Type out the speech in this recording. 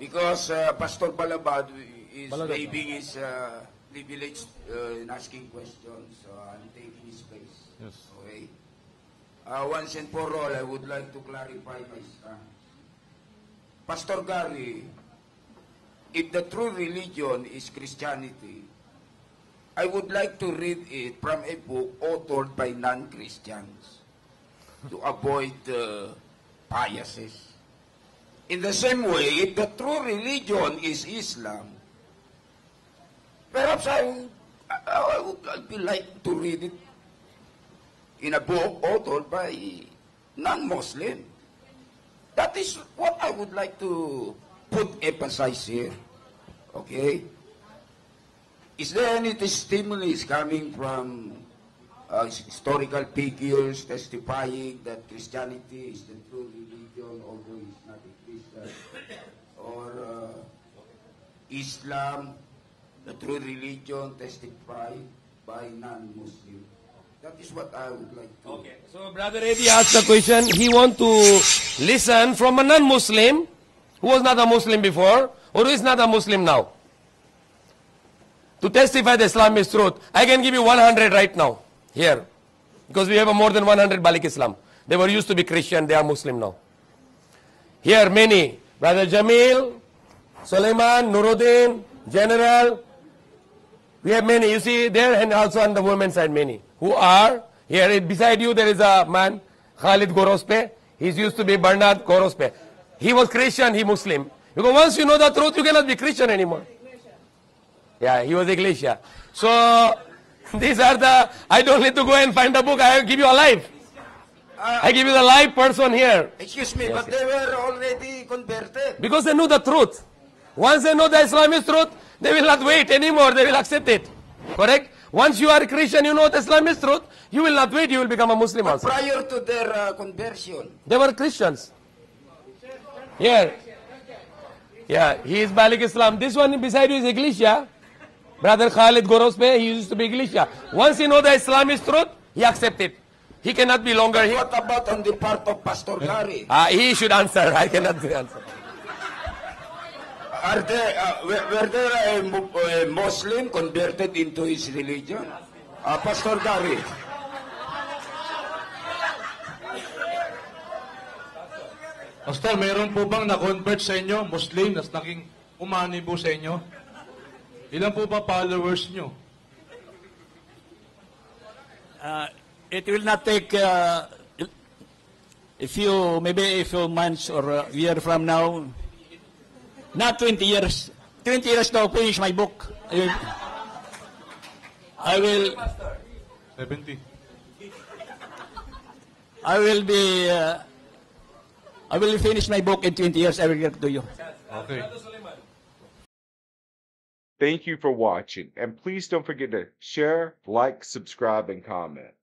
Because Pastor Balabad is waiving his privilege in asking questions. So I'm taking his place. Yes. Okay. Once and for all, I would like to clarify my stance. Pastor Gary, if the true religion is Christianity, I would like to read it from a book authored by non-Christians to avoid biases. In the same way, if the true religion is Islam, perhaps I would like to read it in a book authored by non-Muslim. That is what I would like to put emphasis here. Okay? Is there any testimonies coming from historical figures testifying that Christianity is the true religion, although it's not a Christian, or Islam, the true religion testified by non-Muslim? That is what I would like to. Okay. So Brother Eddie asked the question. He wants to listen from a non-Muslim who was not a Muslim before or who is not a Muslim now, to testify the Islam is truth. I can give you 100 right now, here. Because we have a more than 100 Balik Islam. They were used to be Christian, they are Muslim now. Here, many. Brother Jamil, Suleiman, Nuruddin, General. We have many, you see, there and also on the women's side, many. Who are, here, beside you there is a man, Khalid Gorospe. He's used to be Bernard Gorospe. He was Christian, he Muslim. Because once you know the truth, you cannot be Christian anymore. Yeah, he was Iglesia. So, these are the, I don't need to go and find a book, I give you a live. I give you the live person here. Excuse me, yes, but they were already converted. Because they knew the truth. Once they know the Islam is truth, they will not wait anymore, they will accept it. Correct? Once you are a Christian, you know the Islam is truth, you will not wait, you will become a Muslim also. Prior to their conversion. They were Christians. Here. Yeah, he is Balik Islam. This one beside you is Iglesia. Brother Khalid Gorospe, he used to be Iglesia. Once he knows the Islam is truth, he accepts it. He cannot be longer here. What about on the part of Pastor Gary? He should answer. I cannot answer. Are there, were there a Muslim converted into his religion? Pastor Gary. Pastor, mayroon po bang na-convert sa inyo, Muslim, nas naging umani po sa inyo? Ilan po ba followers nyo? It will not take a few, maybe a few months or a year from now. Not 20 years. 20 years to finish my book. I will 70. I will finish my book in 20 years. I will get to you. Okay. Thank you for watching, and please don't forget to share, like, subscribe, and comment.